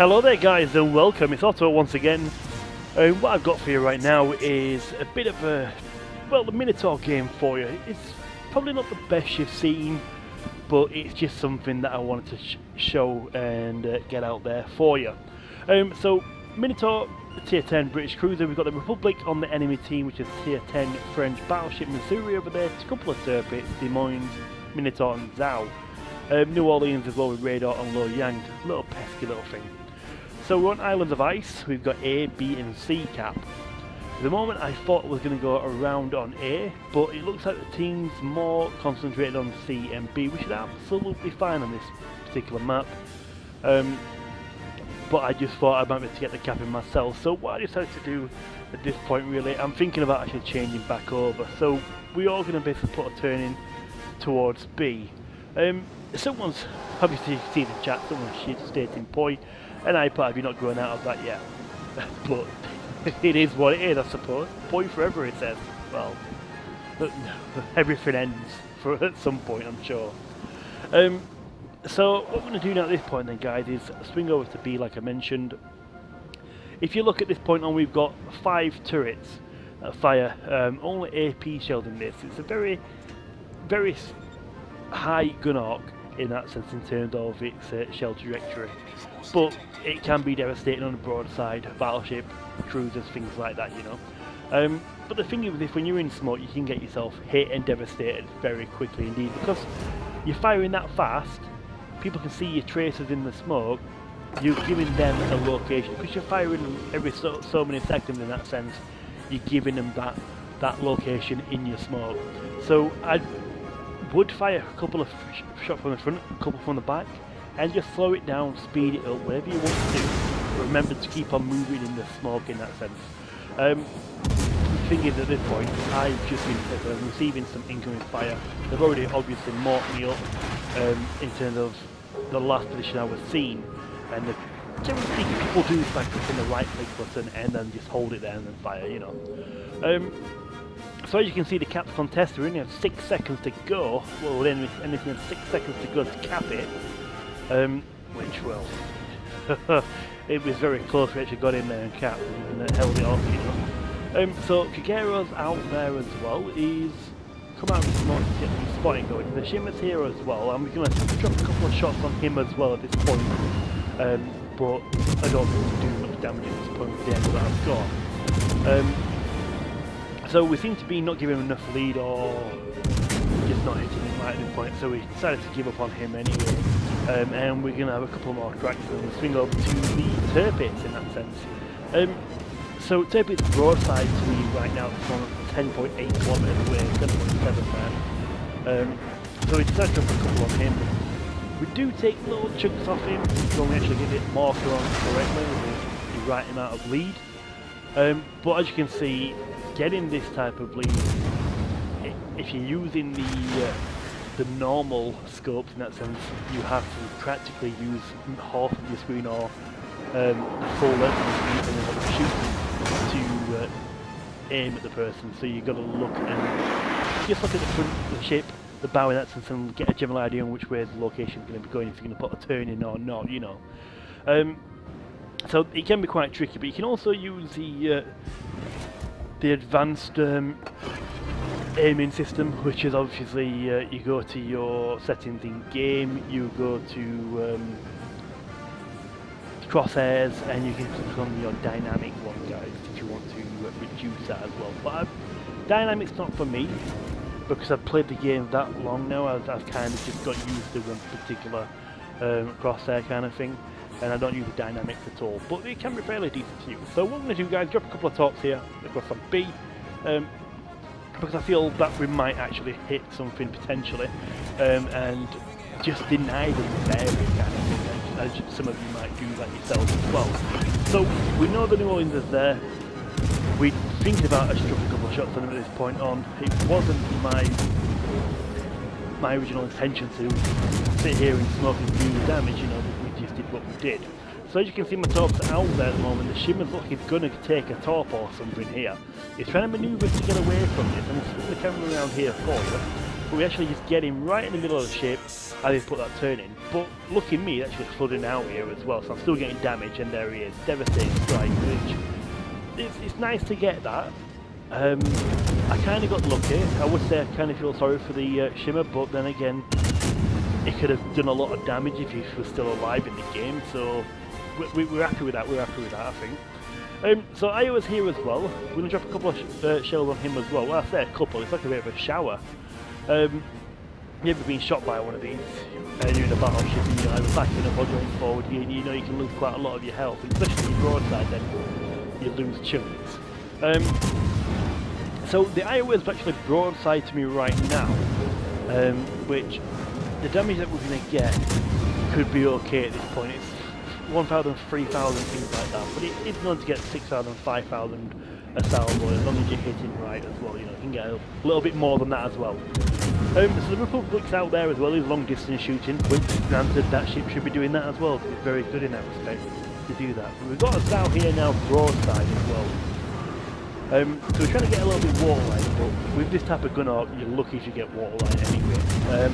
Hello there guys and welcome, it's Otto once again. What I've got for you right now is a bit of a, well, the Minotaur game for you. It's probably not the best you've seen, but it's just something that I wanted to show and get out there for you. So Minotaur, tier 10 British cruiser. We've got the Republic on the enemy team, which is tier 10 French battleship Missouri over there. It's a couple of Tirpitz, Des Moines, Minotaur and Zhao. New Orleans as well with radar on Loyang, little pesky little thing. So we're on Islands of Ice. We've got A, B and C cap. At the moment I thought we were going to go around on A, but it looks like the team's more concentrated on C and B, which is absolutely fine on this particular map. But I just thought I might be able to get the cap in myself, so what I decided to do at this point really, I'm thinking about actually changing back over. So we are going to basically put a turn in towards B. Someone's, obviously you see the chat, someone's stating poi, and I probably not grown out of that yet, but it is what it is I suppose. Poi forever it says, well, everything ends for, at some point I'm sure. So what I'm going to do now at this point then guys is swing over to B like I mentioned. If you look at this point on, we've got 5 turrets that fire, only AP shells in this. It's a very high gun arc in that sense in terms of its shell trajectory, but it can be devastating on a broadside, battleship, cruisers, things like that, you know. But the thing is, if when you're in smoke you can get yourself hit and devastated very quickly indeed, because you're firing that fast, people can see your tracers in the smoke, you're giving them a location, because you're firing every so many seconds in that sense, you're giving them that location in your smoke. So I would fire a couple of shots from the front, a couple from the back, and just slow it down, speed it up, whatever you want to do. But remember to keep on moving in the smoke in that sense. The thing is, at this point, I've just been receiving some incoming fire. They've already obviously marked me up in terms of the last position I was seen, and the general thing people do is like clicking the right click button and then just hold it there and then fire, you know. So as you can see, the cap's contest, we only have 6 seconds to go. Well, then anything 6 seconds to go to cap it, which, well, it was very close. We actually got in there and capped and held it off, you know. So Kagero's out there as well. He's come out with some spotting going. The Shimmer's here as well, and we're going to drop a couple of shots on him as well at this point. But I don't think we do much damage at this point with the end of that score. So we seem to be not giving him enough lead, or just not hitting him right at this point, so we decided to give up on him anyway. And we're going to have a couple more cracks and we'll swing over to the Tirpitz in that sense. So Tirpitz broadside to me right now is on 10.8 kilometers away, 10.7 there. So we decided to drop a couple on him. We do take little chunks off him, so we actually get it marker on correctly, we right him out of lead. But as you can see, getting this type of lead, if you're using the normal scopes in that sense, you have to practically use half of your screen or the full length of the screen and shoot to aim at the person. So you've got to look and just look at the front of the ship, the bow in that sense, and get a general idea on which way the location is going to be going, if you're going to put a turn in or not, you know. So it can be quite tricky, but you can also use the advanced aiming system, which is obviously you go to your settings in game, you go to crosshairs, and you can click on your dynamic one guys if you want to reduce that as well. But dynamic's not for me, because I've played the game that long now, I've kind of just got used to one particular crosshair kind of thing, and I don't use the dynamics at all, but it can be fairly decent to use. So what I'm going to do guys, drop a couple of talks here across on B, because I feel that we might actually hit something potentially, and just deny them there kind of thing, as some of you might do that yourselves as well. So we know the New Orleans is there, we think about actually dropping a couple of shots on them at this point on. It wasn't my original intention to sit here and smoke and do the damage, you know, but we just did what we did. So as you can see, my torps are out there at the moment. The Shimmer's looking gonna take a torp or something here. He's trying to manoeuvre to get away from this, and he's swinging the camera around here for you. but we actually just get him right in the middle of the ship and they put that turn in. But lucky me, it's actually flooding out here as well, so I'm still getting damage, and there he is, devastating strike, which it's nice to get that. I kind of got lucky. I would say I kind of feel sorry for the Shimmer, but then again, it could have done a lot of damage if he was still alive in the game, so we're happy with that, I think. So I was here as well. We're going to drop a couple of shells on him as well. Well, I say a couple, it's like a bit of a shower. You ever been shot by one of these and you're in a battleship and you're either backing up or going forward, you know you can lose quite a lot of your health, and especially if you're broadside, then you lose chunks. So the Iowa is actually broadside to me right now, which the damage that we're going to get could be okay at this point. It's 1,000, 3,000, things like that, but it's going to get 6,000, 5,000 a salvo, as long as you're hitting right as well, you know, you can get a little bit more than that as well. So the Republic's out there as well, is long distance shooting, which granted that ship should be doing that as well, because it's very good in that respect to do that. But we've got a Zhao here now broadside as well. So we're trying to get a little bit waterline, but with this type of gun arc you're lucky if you get waterline anyway.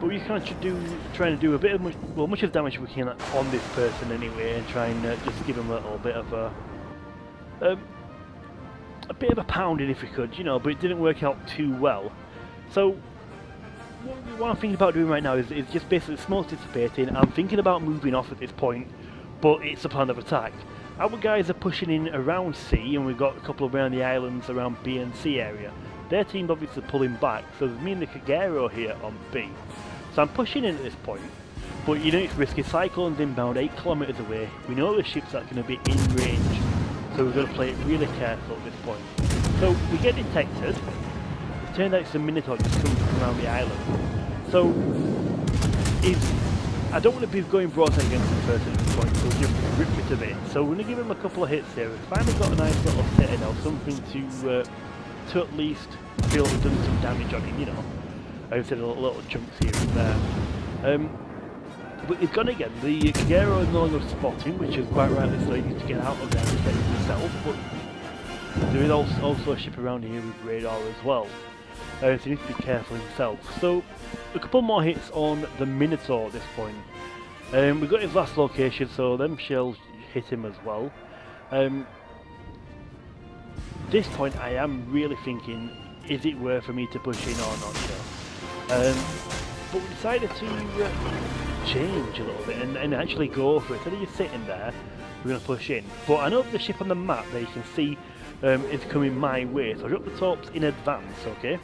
But we're kind of trying to do a bit of much of damage we can on this person anyway, and try and just give him a little bit of a pounding if we could, you know. But it didn't work out too well. So what I'm thinking about doing right now is just basically smoke dissipating. I'm thinking about moving off at this point, but it's a plan of attack. Our guys are pushing in around C, and we've got a couple around the islands around B and C area. Their team obviously pulling back, so there's me and the Kagero here on B. So I'm pushing in at this point, but you know it's risky. Cyclone's inbound 8 kilometers away. We know the ships are going to be in range, so we've got to play it really careful at this point. So we get detected. It turns out it's a Minotaur just coming from around the island. So I don't want to be going broadside against the person at this point, so just rip me to bits. So we're going to give him a couple of hits here. We've finally got a nice little citadel, something to at least feel we've done some damage on him, you know. I've said little chunks here and there. But he's gone again. The Kagero is no longer spotting, which is quite rightly so. He needs to get out of there and protect himself. But there is also a ship around here with radar as well, so he needs to be careful himself. So a couple more hits on the Minotaur at this point. We've got his last location, so them shells hit him as well. At this point, I am really thinking, is it worth for me to push in or not? But we decided to change a little bit and actually go for it. Instead of just sitting there, we're going to push in. But I know the ship on the map that you can see is coming my way, so I dropped the torps in advance, okay?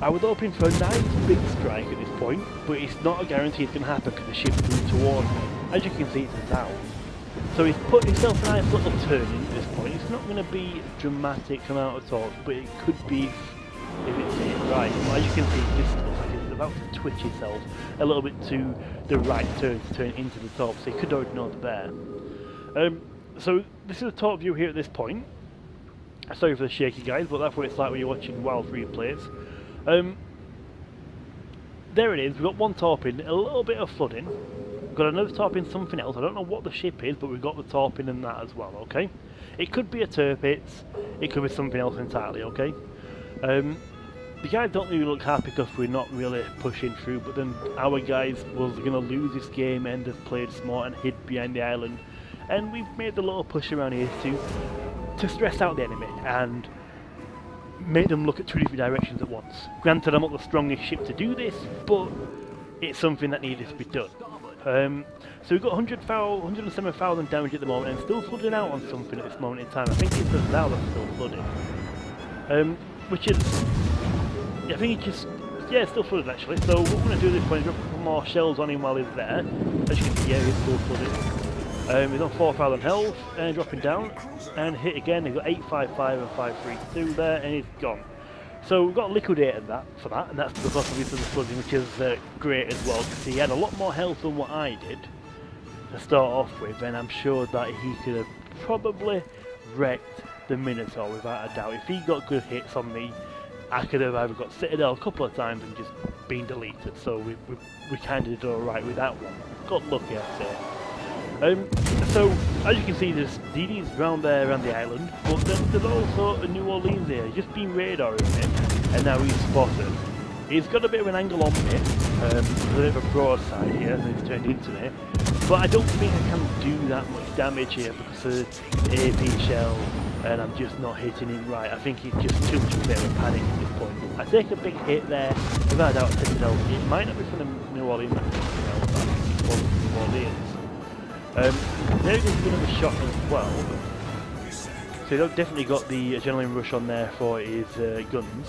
I was hoping for a nice big strike at this point, but it's not a guarantee it's going to happen because the ship's moving towards me. As you can see, it's down. So he's put himself a nice little turn in at this point. It's not going to be a dramatic amount of torps, but it could be if it's hit right. Well, as you can see, this is about to twitch itself a little bit to the right to turn into the top, so you could already know there. So this is a top view here at this point. Sorry for the shaky guys, but that's what it's like when you're watching wild replays. There it is. We've got one torp in, a little bit of flooding. We've got another torp in something else. I don't know what the ship is, but we've got the torp in and that as well, okay? It could be a Tirpitz, it could be something else entirely, okay? The guys don't really look happy because we're not really pushing through, but then our guys was going to lose this game and have played smart and hid behind the island, and we've made the little push around here to stress out the enemy and make them look at two different directions at once. Granted, I'm not the strongest ship to do this, but it's something that needed to be done. So we've got 107,000 damage at the moment, and still flooding out on something at this moment in time. I think it's the Zalos that's still flooding. Which is, I think it just, yeah, it's still flooded actually. So what we're going to do at this point is drop a couple more shells on him while he's there. As you can see, yeah, he's still flooded. He's on 4,000 health, and dropping down, and hit again. He's got 855 and 532 there, and he's gone. So we've got liquidated that for that, and that's the possibility of the flooding, which is great as well, because he had a lot more health than what I did to start off with, and I'm sure that he could have probably wrecked the Minotaur without a doubt. If he got good hits on me, I could have either got citadel a couple of times and just been deleted, so we kind of did alright with that one. Got lucky, I'd say. So, as you can see, there's DDs around there around the island, but then there's also a New Orleans here, just been radaring it, and now he's spotted. He's got a bit of an angle on me, a bit of a broadside here, and he's turned into me, but I don't think I can do that much damage here because of the AP shell, and I'm just not hitting him right. I think he's just too much of a bit of a panic at this point. I take a big hit there, without a doubt, it might not be from the New Orleans, but from New Orleans. There is a bit of a shot as well, so they've definitely got the adrenaline rush on there for his guns.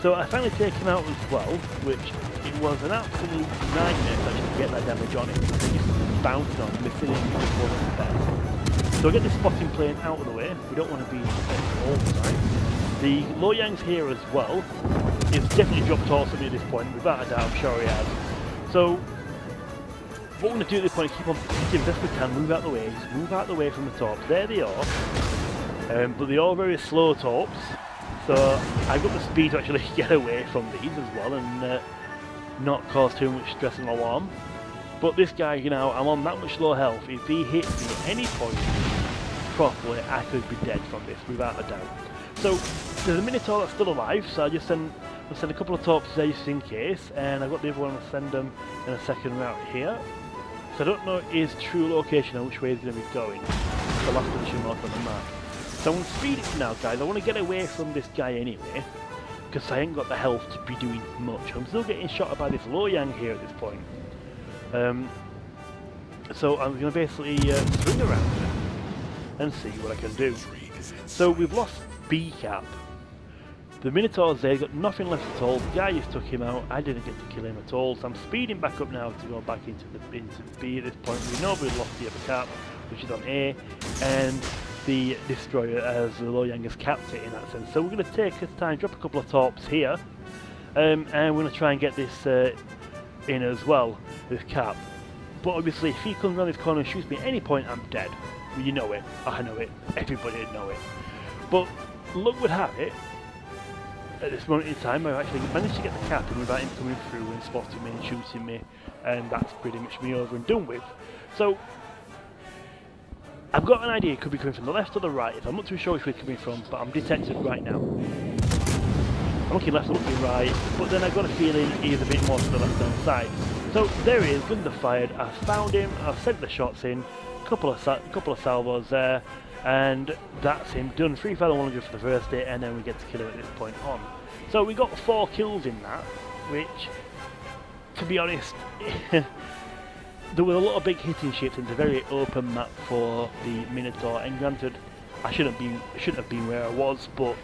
So I finally take him out as well, which it was an absolute nightmare to actually get that damage on him. They just bounced on, missing him just wasn't best. So I get the spotting plane out of the way, we don't want to be all the time. The Loyang's here as well, it's definitely dropped awesome at this point, without a doubt, I'm sure he has. So what we're going to do at this point is keep on picking the best we can, move out the way, just move out the way from the torps. There they are, but they are very slow torps, so I've got the speed to actually get away from these as well and not cause too much stress and alarm. But this guy, you know, I'm on that much low health, if he hits me at any point properly, I could be dead from this, without a doubt. So there's a Minotaur that's still alive, so I just send a couple of torps there just in case, and I've got the other one, I'll send them in a second route here. I don't know his true location and which way he's going to be going. It's the last position marked on the map. So I'm going to speed it now, guys. I want to get away from this guy anyway, because I ain't got the health to be doing much. I'm still getting shot by this Loyang here at this point. So I'm going to basically swing around and see what I can do. So we've lost B-Cap. The Minotaur's there, got nothing left at all, the guy just took him out, I didn't get to kill him at all, so I'm speeding back up now to go back into B at this point. We know we've lost the other cap, which is on A, and the destroyer as the Loyang has capped it in that sense. So we're going to take this time, drop a couple of torps here, and we're going to try and get this in as well, this cap. But obviously if he comes around this corner and shoots me at any point, I'm dead. You know it, I know it, everybody know it. But luck would have it, at this moment in time, I've actually managed to get the captain without him coming through and spotting me and shooting me, and that's pretty much me over and done with. So, I've got an idea, it could be coming from the left or the right, I'm not too sure which way it's coming from, but I'm detected right now. I'm looking left, I'm looking right, but then I've got a feeling he is a bit more to the left hand side. So, there he is, guns are fired, I've found him, I've sent the shots in, a couple of salvos there, and that's him done. 3,100 for the first day, and then we get to kill him at this point on. So we got 4 kills in that, which, to be honest, there were a lot of big hitting ships, and it's a very open map for the Minotaur, and granted, I shouldn't have been where I was, but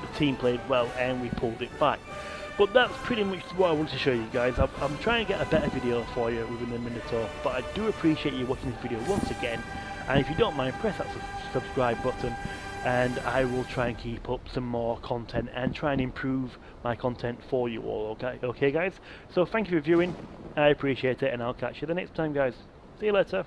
the team played well and we pulled it back. But that's pretty much what I wanted to show you guys. I'm trying to get a better video for you within the Minotaur, but I do appreciate you watching this video once again, and if you don't mind, press that subscribe button, and I will try and keep up some more content and try and improve my content for you all, okay guys? So thank you for viewing, I appreciate it, and I'll catch you the next time, guys. See you later.